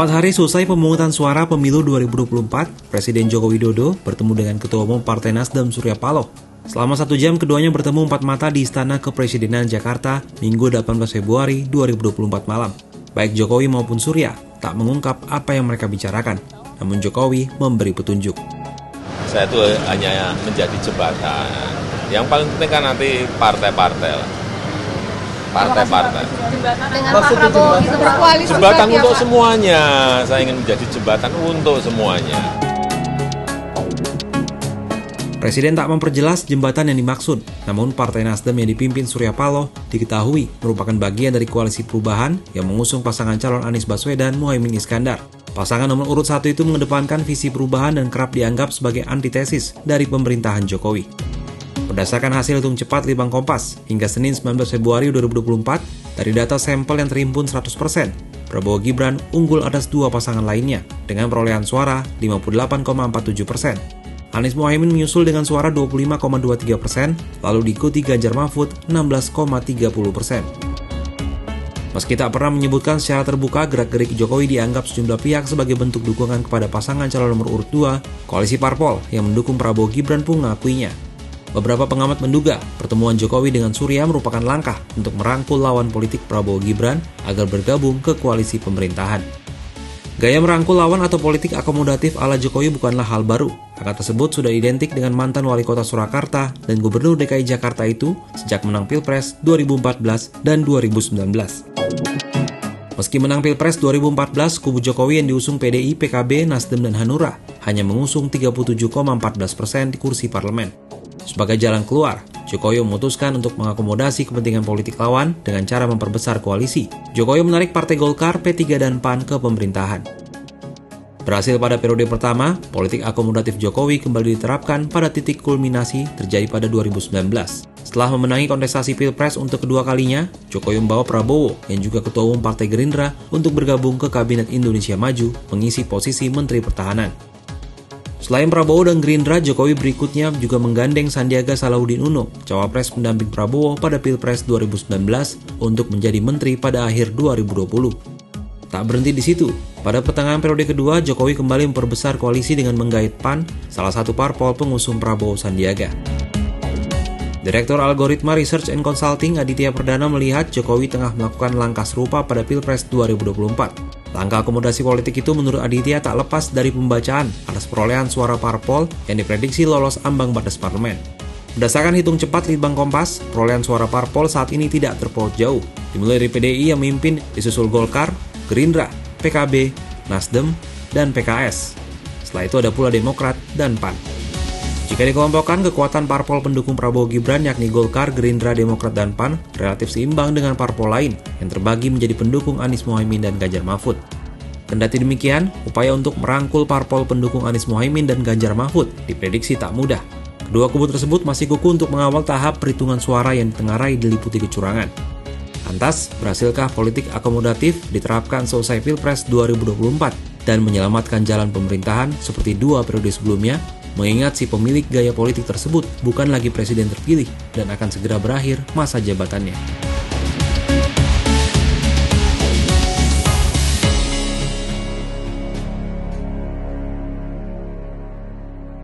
4 hari selesai pemungutan suara pemilu 2024, Presiden Joko Widodo bertemu dengan Ketua Umum Partai Nasdem Surya Paloh. Selama 1 jam, keduanya bertemu empat mata di Istana Kepresidenan Jakarta Minggu 18 Februari 2024 malam. Baik Jokowi maupun Surya tak mengungkap apa yang mereka bicarakan, namun Jokowi memberi petunjuk. Saya itu hanya menjadi jembatan. Yang paling penting kan nanti partai-partai lah. Partai-partai. Jembatan untuk semuanya. Saya ingin menjadi jembatan untuk semuanya. Presiden tak memperjelas jembatan yang dimaksud, namun Partai Nasdem yang dipimpin Surya Paloh diketahui merupakan bagian dari koalisi perubahan yang mengusung pasangan calon Anies Baswedan Muhaimin Iskandar. Pasangan nomor urut 1 itu mengedepankan visi perubahan dan kerap dianggap sebagai antitesis dari pemerintahan Jokowi. Berdasarkan hasil hitung cepat Litbang Kompas, hingga Senin 19 Februari 2024, dari data sampel yang terhimpun 100%, Prabowo Gibran unggul atas 2 pasangan lainnya dengan perolehan suara 58,47%. Anies Muhaimin menyusul dengan suara 25,23%, lalu diikuti Ganjar Mahfud 16,30%. Meski tak pernah menyebutkan secara terbuka gerak-gerik Jokowi dianggap sejumlah pihak sebagai bentuk dukungan kepada pasangan calon nomor urut 2, koalisi parpol yang mendukung Prabowo Gibran pun mengakuinya. Beberapa pengamat menduga pertemuan Jokowi dengan Surya merupakan langkah untuk merangkul lawan politik Prabowo Gibran agar bergabung ke koalisi pemerintahan. Gaya merangkul lawan atau politik akomodatif ala Jokowi bukanlah hal baru. Angka tersebut sudah identik dengan mantan wali kota Surakarta dan gubernur DKI Jakarta itu sejak menang Pilpres 2014 dan 2019. Meski menang Pilpres 2014, kubu Jokowi yang diusung PDI, PKB, Nasdem, dan Hanura hanya mengusung 37,14% di kursi parlemen. Sebagai jalan keluar, Jokowi memutuskan untuk mengakomodasi kepentingan politik lawan dengan cara memperbesar koalisi. Jokowi menarik partai Golkar, P3, dan PAN ke pemerintahan. Berhasil pada periode pertama, politik akomodatif Jokowi kembali diterapkan pada titik kulminasi terjadi pada 2019. Setelah memenangi kontestasi Pilpres untuk kedua kalinya, Jokowi membawa Prabowo yang juga ketua umum Partai Gerindra untuk bergabung ke Kabinet Indonesia Maju mengisi posisi Menteri Pertahanan. Selain Prabowo dan Gerindra, Jokowi berikutnya juga menggandeng Sandiaga Salahuddin Uno, cawapres pendamping Prabowo pada Pilpres 2019 untuk menjadi menteri pada akhir 2020. Tak berhenti di situ, pada pertengahan periode kedua, Jokowi kembali memperbesar koalisi dengan menggait PAN, salah satu parpol pengusung Prabowo Sandiaga. Direktur Algoritma Research and Consulting Aditya Perdana melihat Jokowi tengah melakukan langkah serupa pada Pilpres 2024. Langkah akomodasi politik itu menurut Aditya tak lepas dari pembacaan atas perolehan suara parpol yang diprediksi lolos ambang batas parlemen. Berdasarkan hitung cepat Litbang Kompas, perolehan suara parpol saat ini tidak terpaut jauh. Dimulai dari PDI yang memimpin disusul Golkar, Gerindra, PKB, Nasdem, dan PKS. Setelah itu ada pula Demokrat dan PAN. Jika dikelompokkan, kekuatan parpol pendukung Prabowo Gibran yakni Golkar, Gerindra, Demokrat, dan PAN relatif seimbang dengan parpol lain yang terbagi menjadi pendukung Anies Muhaimin dan Ganjar Mahfud. Kendati demikian, upaya untuk merangkul parpol pendukung Anies Muhaimin dan Ganjar Mahfud diprediksi tak mudah. Kedua kubu tersebut masih kukuh untuk mengawal tahap perhitungan suara yang ditengarai diliputi kecurangan. Lantas, berhasilkah politik akomodatif diterapkan selesai Pilpres 2024 dan menyelamatkan jalan pemerintahan seperti 2 periode sebelumnya? Mengingat si pemilik gaya politik tersebut bukan lagi presiden terpilih dan akan segera berakhir masa jabatannya.